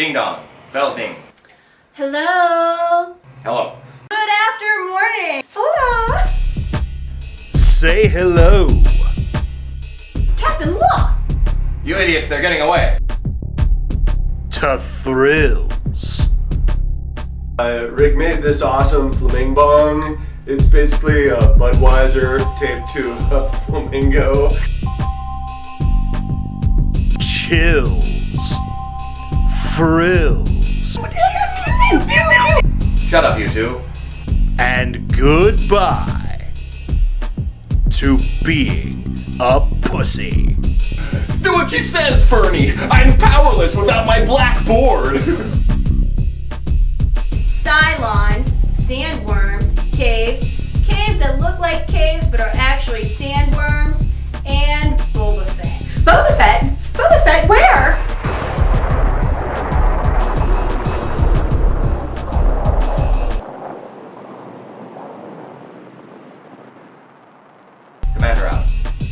Ding dong. Bell ding. Hello. Hello. Good after morning. Hello. Say hello. Captain, look. You idiots, they're getting away. To thrills. Rick made this awesome flaming-bong. It's basically a Budweiser taped to a flamingo. Chills. Frills. Shut up, you two. And goodbye to being a pussy. Do what she says, Fernie! I'm powerless without my blackboard! Cylons, sandworms, caves that look like caves but are actually sandworms, and Boba Fett. Boba Fett?